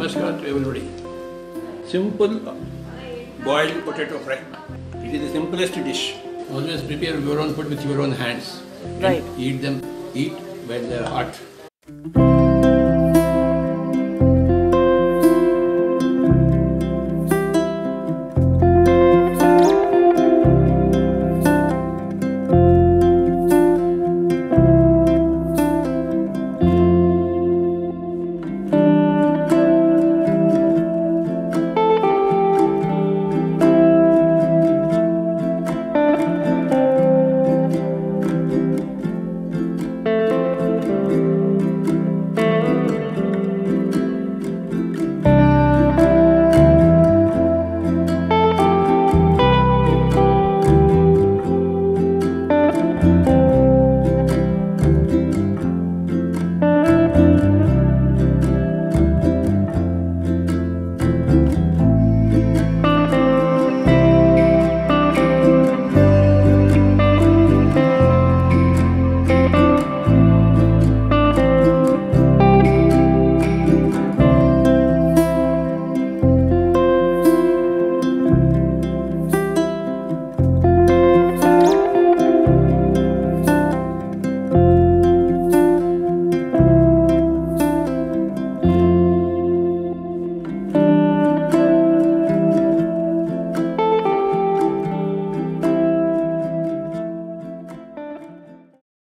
Namaskar to everybody. Simple boiled potato fry. It is the simplest dish. Always prepare your own food with your own hands. Right. Eat them. Eat when they are hot.